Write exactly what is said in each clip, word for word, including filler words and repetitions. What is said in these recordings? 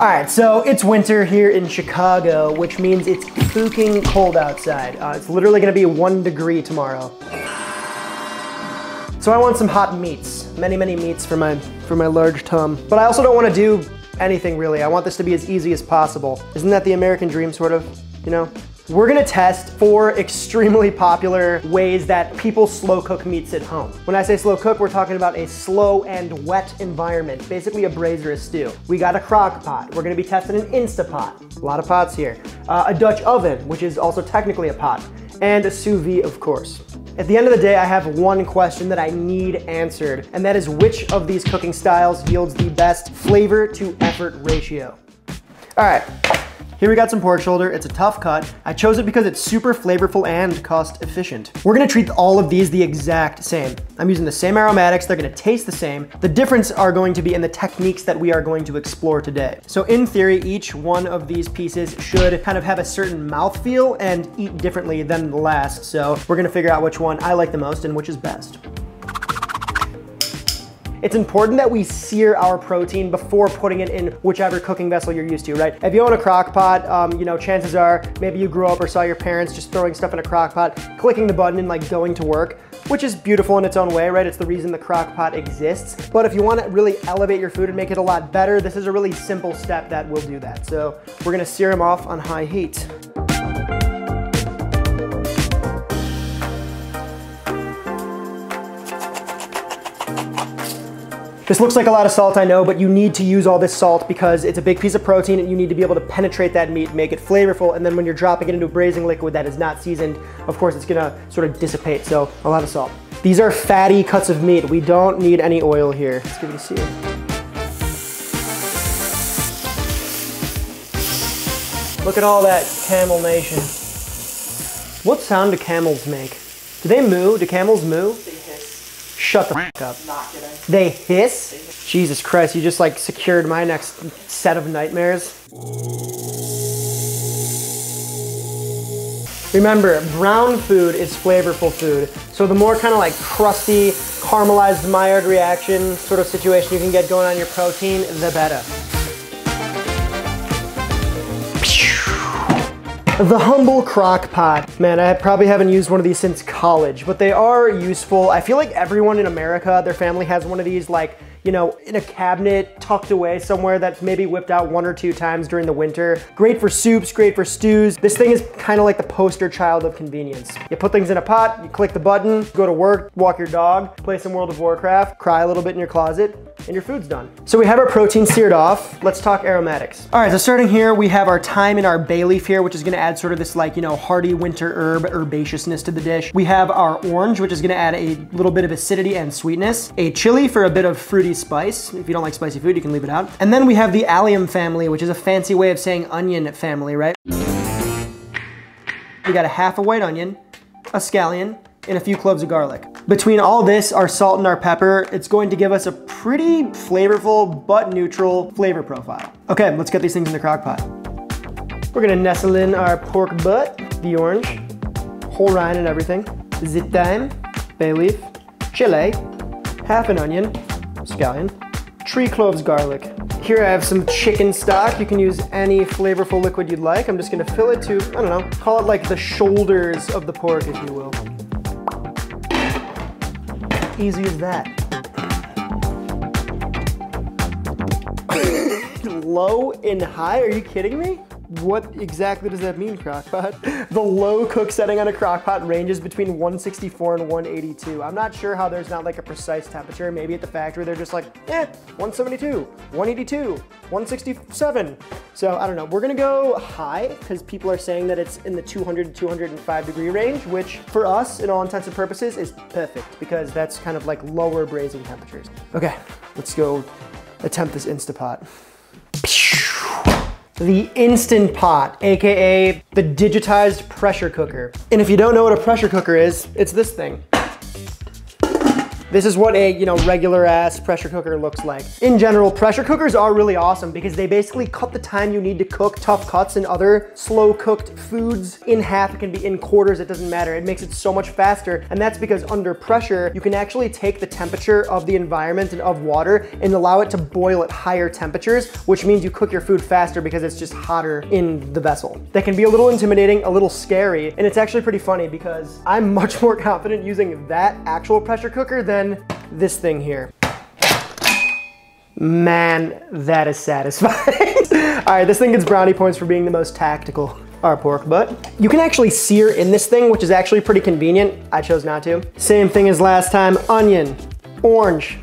All right, so it's winter here in Chicago, which means it's freaking cold outside. Uh, it's literally gonna be one degree tomorrow. So I want some hot meats, many, many meats for my, for my large tum. But I also don't wanna do anything really. I want this to be as easy as possible. Isn't that the American dream, sort of, you know? We're gonna test four extremely popular ways that people slow cook meats at home. When I say slow cook, we're talking about a slow and wet environment, basically a braise or a stew. We got a crock pot. We're gonna be testing an Instant Pot. A lot of pots here. Uh, a Dutch oven, which is also technically a pot. And a sous vide, of course. At the end of the day, I have one question that I need answered, and that is which of these cooking styles yields the best flavor to effort ratio? All right, here we got some pork shoulder. It's a tough cut. I chose it because it's super flavorful and cost efficient. We're gonna treat all of these the exact same. I'm using the same aromatics. They're gonna taste the same. The difference are going to be in the techniques that we are going to explore today. So in theory, each one of these pieces should kind of have a certain mouthfeel and eat differently than the last. So we're gonna figure out which one I like the most and which is best. It's important that we sear our protein before putting it in whichever cooking vessel you're used to, right? If you own a crock pot, um, you know, chances are maybe you grew up or saw your parents just throwing stuff in a crock pot, clicking the button and like going to work, which is beautiful in its own way, right? It's the reason the crock pot exists. But if you want to really elevate your food and make it a lot better, this is a really simple step that will do that. So we're going to sear them off on high heat. This looks like a lot of salt, I know, but you need to use all this salt because it's a big piece of protein and you need to be able to penetrate that meat, make it flavorful, and then when you're dropping it into a braising liquid that is not seasoned, of course it's gonna sort of dissipate, so a lot of salt. These are fatty cuts of meat. We don't need any oil here. Let's give it a sear. Look at all that camel nation. What sound do camels make? Do they moo? Do camels moo? Shut the f up. Not kidding. They hiss? They hiss? Jesus Christ, you just like secured my next set of nightmares. Remember, brown food is flavorful food. So the more kind of like crusty, caramelized Maillard reaction sort of situation you can get going on your protein, the better. The humble crock pot. Man, I probably haven't used one of these since college, but they are useful. I feel like everyone in America, their family has one of these, like, you know, in a cabinet tucked away somewhere that's maybe whipped out one or two times during the winter. Great for soups, great for stews. This thing is kind of like the poster child of convenience. You put things in a pot, you click the button, go to work, walk your dog, play some World of Warcraft, cry a little bit in your closet, and your food's done. So we have our protein seared off. Let's talk aromatics. All right, so starting here, we have our thyme and our bay leaf here, which is gonna add sort of this like, you know, hearty winter herb herbaceousness to the dish. We have our orange, which is gonna add a little bit of acidity and sweetness. A chili for a bit of fruity spice. If you don't like spicy food, you can leave it out. And then we have the allium family, which is a fancy way of saying onion family, right? We got a half a white onion, a scallion, and a few cloves of garlic. Between all this, our salt and our pepper, it's going to give us a pretty flavorful but neutral flavor profile. Okay, let's get these things in the crock pot. We're gonna nestle in our pork butt, the orange, whole rind and everything, the thyme, bay leaf, chili, half an onion, scallion, three cloves garlic. Here I have some chicken stock. You can use any flavorful liquid you'd like. I'm just gonna fill it to, I don't know, call it like the shoulders of the pork, if you will. Easy as that. Low and high? Are you kidding me? What exactly does that mean, crockpot? The low cook setting on a crockpot ranges between one sixty-four and one eighty-two. I'm not sure how there's not like a precise temperature. Maybe at the factory they're just like, eh, one seventy-two, one eighty-two, one sixty-seven. So I don't know, we're gonna go high because people are saying that it's in the two hundred to two hundred five degree range, which for us, in all intents and purposes, is perfect because that's kind of like lower braising temperatures. Okay, let's go attempt this Instant Pot. The Instant Pot, A K A the digitized pressure cooker. And if you don't know what a pressure cooker is, it's this thing. This is what a, you know, regular ass pressure cooker looks like. In general, pressure cookers are really awesome because they basically cut the time you need to cook tough cuts and other slow cooked foods in half. It can be in quarters, it doesn't matter. It makes it so much faster. And that's because under pressure, you can actually take the temperature of the environment and of water and allow it to boil at higher temperatures, which means you cook your food faster because it's just hotter in the vessel. That can be a little intimidating, a little scary, and it's actually pretty funny because I'm much more confident using that actual pressure cooker than this thing here. Man, that is satisfying. All right, this thing gets brownie points for being the most tactical. Our pork butt. You can actually sear in this thing, which is actually pretty convenient. I chose not to. Same thing as last time, onion, orange,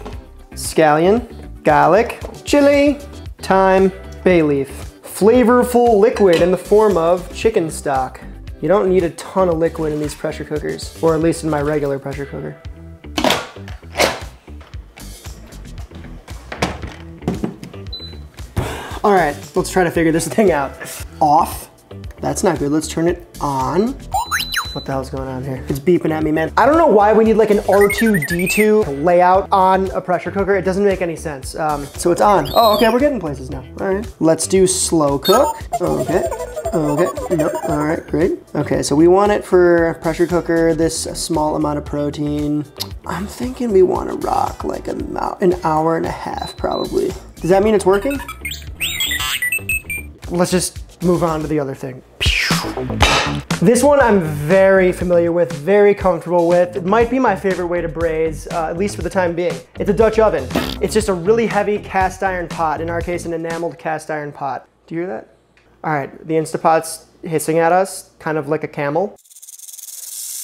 scallion, garlic, chili, thyme, bay leaf. Flavorful liquid in the form of chicken stock. You don't need a ton of liquid in these pressure cookers, or at least in my regular pressure cooker. All right, let's try to figure this thing out. Off. That's not good. Let's turn it on. What the hell's going on here? It's beeping at me, man. I don't know why we need like an R two D two layout on a pressure cooker. It doesn't make any sense. Um, so it's on. Oh, okay. We're getting places now. All right. Let's do slow cook. Okay. Okay. Nope. All right. Great. Okay. So we want it for a pressure cooker, this small amount of protein. I'm thinking we want to rock like an hour and a half probably. Does that mean it's working? Let's just move on to the other thing. This one I'm very familiar with, very comfortable with. It might be my favorite way to braise, uh, at least for the time being. It's a Dutch oven. It's just a really heavy cast iron pot, in our case an enameled cast iron pot. Do you hear that? All right, the Instant Pot's hissing at us, kind of like a camel.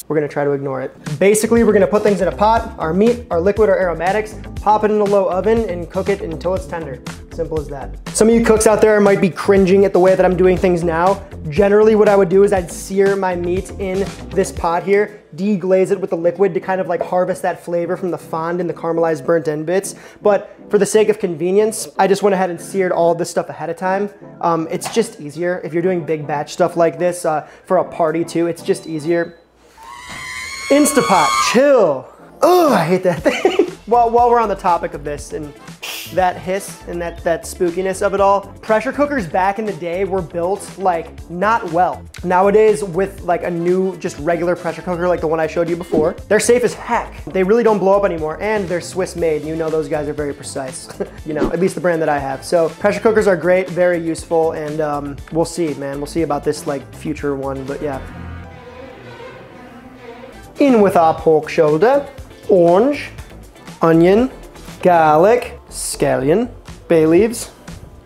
We're gonna try to ignore it. Basically, we're gonna put things in a pot, our meat, our liquid, our aromatics, pop it in a low oven and cook it until it's tender. Simple as that. Some of you cooks out there might be cringing at the way that I'm doing things now. Generally, what I would do is I'd sear my meat in this pot here, deglaze it with the liquid to kind of like harvest that flavor from the fond and the caramelized burnt end bits. But for the sake of convenience, I just went ahead and seared all this stuff ahead of time. Um, it's just easier. If you're doing big batch stuff like this uh, for a party too, it's just easier. Instant Pot, chill. Oh, I hate that thing. While, while we're on the topic of this and that hiss and that, that spookiness of it all, pressure cookers back in the day were built like not well. Nowadays with like a new just regular pressure cooker like the one I showed you before, they're safe as heck. They really don't blow up anymore and they're Swiss made. You know those guys are very precise, you know, at least the brand that I have. So pressure cookers are great, very useful, and um, we'll see, man. We'll see about this like future one, but yeah. In with our pork shoulder, orange, onion, garlic, scallion, bay leaves,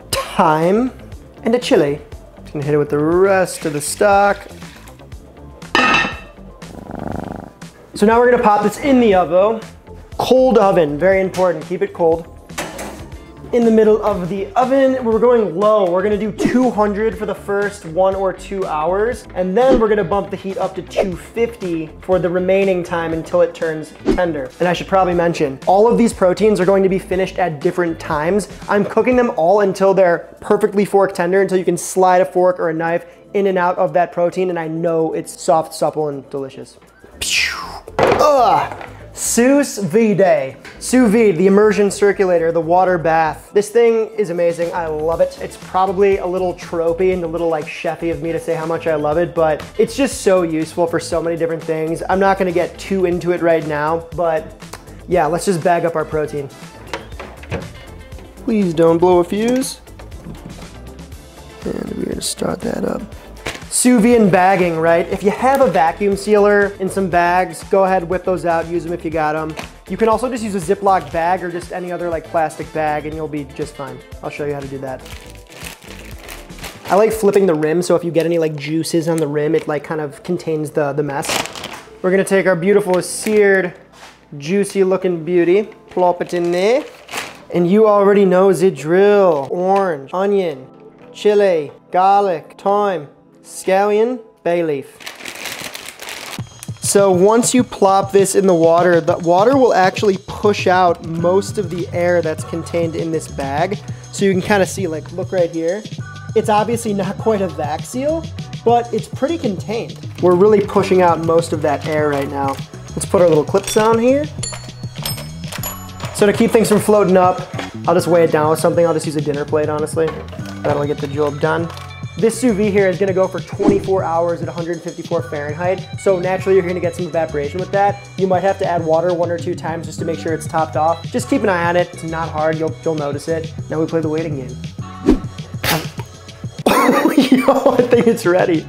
thyme, and a chili. Just gonna hit it with the rest of the stock. So now we're gonna pop this in the oven. Cold oven, very important, keep it cold. In the middle of the oven, we're going low. We're gonna do two hundred for the first one or two hours, and then we're gonna bump the heat up to two fifty for the remaining time until it turns tender. And I should probably mention, all of these proteins are going to be finished at different times. I'm cooking them all until they're perfectly fork tender, until you can slide a fork or a knife in and out of that protein, and I know it's soft, supple, and delicious. Ugh. Sous vide. Sous vide, the immersion circulator, the water bath. This thing is amazing. I love it. It's probably a little tropey and a little like chefy of me to say how much I love it, but it's just so useful for so many different things. I'm not gonna get too into it right now, but yeah, let's just bag up our protein. Please don't blow a fuse. And we're gonna start that up. Sous vide and bagging, right? If you have a vacuum sealer and some bags, go ahead, whip those out, use them if you got them. You can also just use a Ziploc bag or just any other like plastic bag and you'll be just fine. I'll show you how to do that. I like flipping the rim, so if you get any like juices on the rim, it like kind of contains the, the mess. We're gonna take our beautiful seared, juicy looking beauty, plop it in there. And you already know the drill. Orange, onion, chili, garlic, thyme, scallion, bay leaf. So once you plop this in the water, the water will actually push out most of the air that's contained in this bag. So you can kind of see, like, look right here. It's obviously not quite a vac seal, but it's pretty contained. We're really pushing out most of that air right now. Let's put our little clips on here. So to keep things from floating up, I'll just weigh it down with something. I'll just use a dinner plate, honestly. That'll get the job done. This sous vide here is gonna go for twenty-four hours at one hundred fifty-four Fahrenheit. So naturally, you're gonna get some evaporation with that. You might have to add water one or two times just to make sure it's topped off. Just keep an eye on it. It's not hard, you'll, you'll notice it. Now we play the waiting game. Yo, I think it's ready.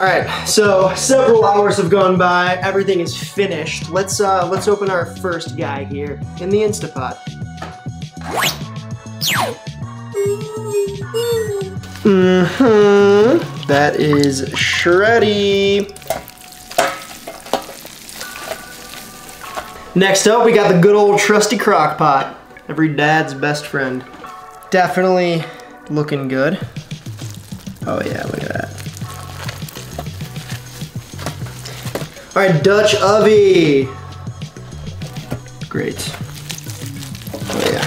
All right, so several hours have gone by. Everything is finished. Let's uh, let's open our first guy here in the Instant Pot. Mm-hmm. That is shreddy. Next up, we got the good old trusty Crock-Pot. Every dad's best friend. Definitely looking good. Oh yeah, look at that. All right, Dutch oven. Great. Oh yeah.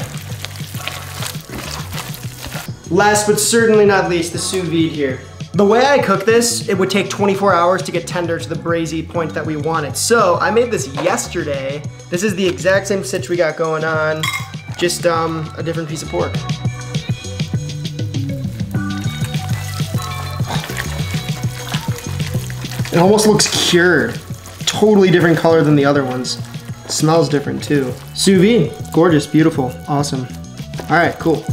Last but certainly not least, the sous vide here. The way I cook this, it would take twenty-four hours to get tender to the braisy point that we wanted. So I made this yesterday. This is the exact same stitch we got going on, just um, a different piece of pork. It almost looks cured. Totally different color than the other ones. It smells different too. Sous vide, gorgeous, beautiful, awesome. All right, cool.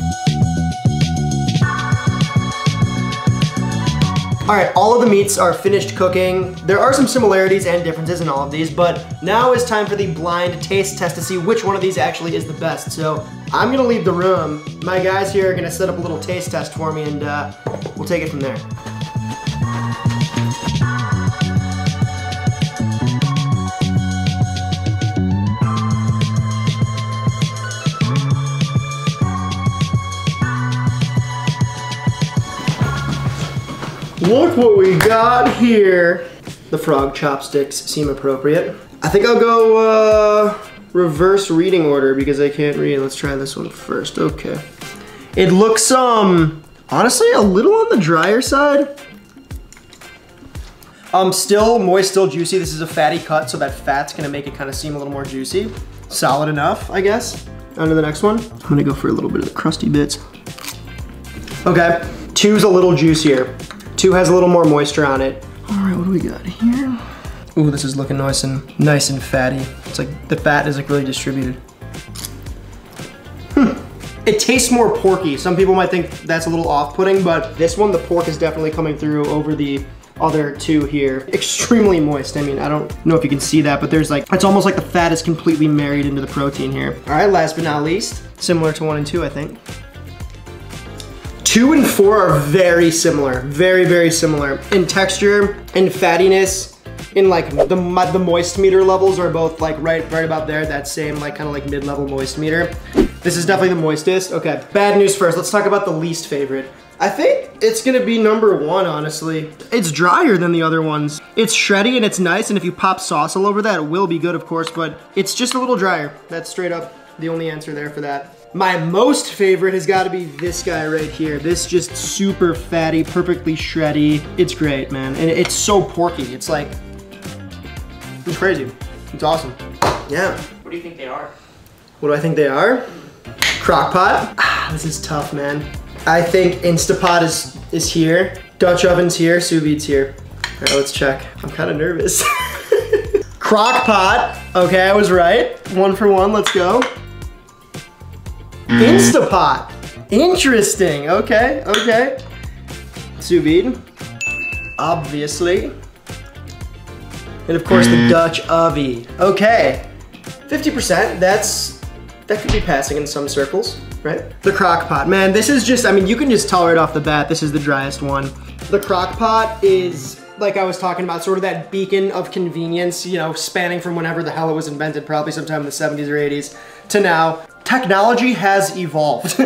All right, all of the meats are finished cooking. There are some similarities and differences in all of these, but now is time for the blind taste test to see which one of these actually is the best. So I'm gonna leave the room. My guys here are gonna set up a little taste test for me, and uh, we'll take it from there. Look what we got here. The frog chopsticks seem appropriate. I think I'll go uh, reverse reading order because I can't read. Let's try this one first, okay. It looks, um, honestly, a little on the drier side. Um, still moist, still juicy. This is a fatty cut, so that fat's gonna make it kind of seem a little more juicy. Solid enough, I guess. On to the next one. I'm gonna go for a little bit of the crusty bits. Okay, two's a little juicier. Two has a little more moisture on it. All right, what do we got here? Ooh, this is looking nice and nice and fatty. It's like the fat is like really distributed. Hmm. It tastes more porky. Some people might think that's a little off-putting, but this one, the pork is definitely coming through over the other two here. Extremely moist. I mean, I don't know if you can see that, but there's like, it's almost like the fat is completely married into the protein here. All right, last but not least, similar to one and two, I think. Two and four are very similar, very, very similar. In texture, in fattiness, in like the, the moist meter levels are both like right, right about there, that same like kind of like mid-level moist meter. This is definitely the moistest. Okay, bad news first, let's talk about the least favorite. I think it's gonna be number one, honestly. It's drier than the other ones. It's shreddy and it's nice, and if you pop sauce all over that, it will be good, of course, but it's just a little drier. That's straight up the only answer there for that. My most favorite has got to be this guy right here. This just super fatty, perfectly shreddy. It's great, man. And it's so porky. It's like, it's crazy. It's awesome. Yeah. What do you think they are? What do I think they are? Crock-Pot. Ah, this is tough, man. I think Instant Pot is, is here. Dutch oven's here. Sous vide's here. All right, let's check. I'm kind of nervous. Crock-Pot. Okay, I was right. One for one. Let's go. Instant Pot. Interesting. Okay, okay. Sous vide, obviously. And of course the Dutch oven. Okay. fifty percent, that's, that could be passing in some circles, right? The Crock-Pot, man, this is just, I mean, you can just tell right off the bat, this is the driest one. The Crock-Pot is, like I was talking about, sort of that beacon of convenience, you know, spanning from whenever the hell it was invented, probably sometime in the seventies or eighties, to now. Technology has evolved.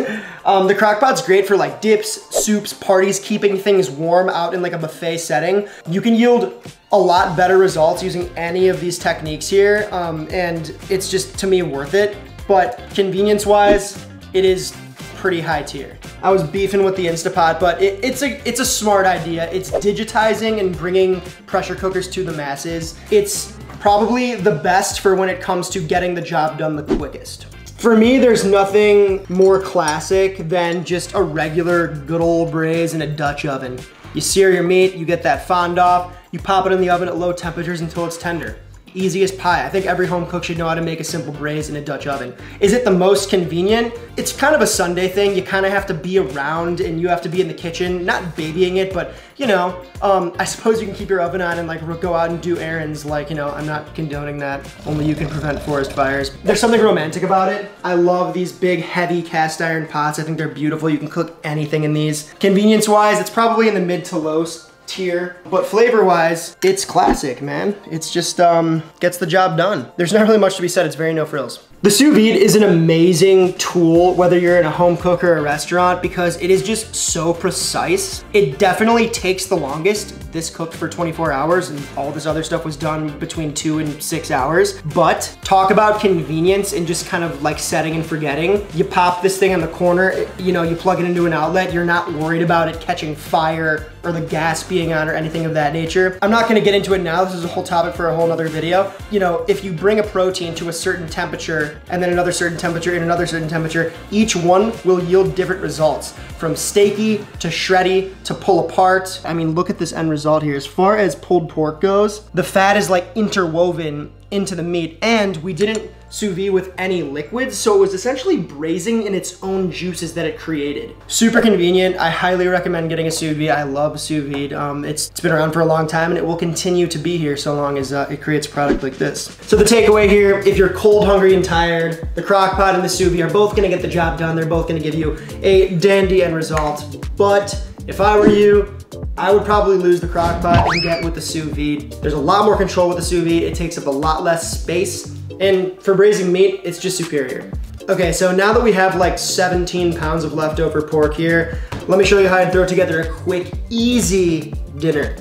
um, the Crock-Pot's great for like dips, soups, parties, keeping things warm out in like a buffet setting. You can yield a lot better results using any of these techniques here, um, and it's just, to me, worth it. But convenience-wise, it is pretty high tier. I was beefing with the Instant Pot, but it, it's a it's a smart idea. It's digitizing and bringing pressure cookers to the masses. It's Probably the best for when it comes to getting the job done the quickest. For me, there's nothing more classic than just a regular good old braise in a Dutch oven. You sear your meat, you get that fond off, you pop it in the oven at low temperatures until it's tender. Easy as pie. I think every home cook should know how to make a simple braise in a Dutch oven. Is it the most convenient? It's kind of a Sunday thing. You kind of have to be around and you have to be in the kitchen, not babying it, but you know, um, I suppose you can keep your oven on and like go out and do errands. Like, you know, I'm not condoning that. Only you can prevent forest fires. There's something romantic about it. I love these big, heavy cast iron pots. I think they're beautiful. You can cook anything in these. Convenience wise, it's probably in the mid to low tier, but flavor wise, it's classic, man. It's just, um, gets the job done. There's not really much to be said. It's very no frills. The sous vide is an amazing tool, whether you're in a home cook or a restaurant, because it is just so precise. It definitely takes the longest. This cooked for twenty-four hours and all this other stuff was done between two and six hours. But talk about convenience and just kind of like setting and forgetting. You pop this thing on the corner, it, you know, you plug it into an outlet. You're not worried about it catching fire or the gas being on or anything of that nature. I'm not gonna get into it now. This is a whole topic for a whole nother video. You know, if you bring a protein to a certain temperature, and then another certain temperature and another certain temperature, each one will yield different results, from steaky to shreddy to pull apart. I mean, look at this end result here. As far as pulled pork goes, the fat is like interwoven into the meat, and we didn't sous vide with any liquids, so it was essentially braising in its own juices that it created. Super convenient. I highly recommend getting a sous vide. I love sous vide. Um, it's, it's been around for a long time, and it will continue to be here so long as uh, it creates a product like this. So the takeaway here, if you're cold, hungry, and tired, the crock pot and the sous vide are both gonna get the job done. They're both gonna give you a dandy end result. But if I were you, I would probably lose the crock pot and get with the sous vide. There's a lot more control with the sous vide. It takes up a lot less space. And for braising meat, it's just superior. Okay, so now that we have like seventeen pounds of leftover pork here, let me show you how to throw together a quick, easy dinner.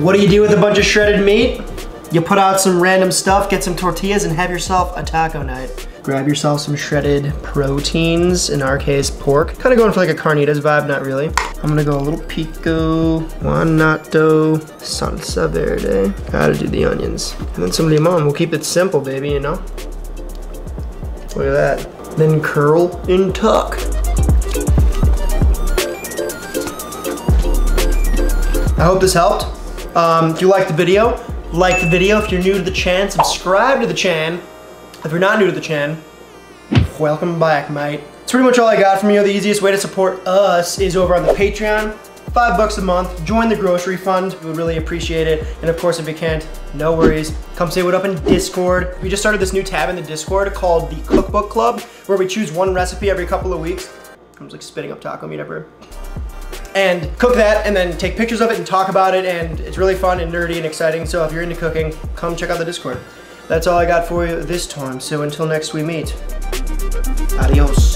What do you do with a bunch of shredded meat? You put out some random stuff, get some tortillas, and have yourself a taco night. Grab yourself some shredded proteins, in our case, pork. Kind of going for like a carnitas vibe, not really. I'm gonna go a little pico, guanato, salsa verde. Gotta do the onions. And then some limon. We'll keep it simple, baby, you know? Look at that. Then curl and tuck. I hope this helped. Um, if you liked the video, like the video. If you're new to the channel, subscribe to the channel. If you're not new to the channel, welcome back, mate. That's pretty much all I got from you. The easiest way to support us is over on the Patreon. Five bucks a month. Join the grocery fund. We would really appreciate it. And of course, if you can't, no worries. Come say what up in Discord. We just started this new tab in the Discord called the Cookbook Club, where we choose one recipe every couple of weeks. I'm just like spitting up taco meat everywhere. And cook that and then take pictures of it and talk about it, and it's really fun and nerdy and exciting. So if you're into cooking, come check out the Discord. That's all I got for you this time. So until next we meet, adios.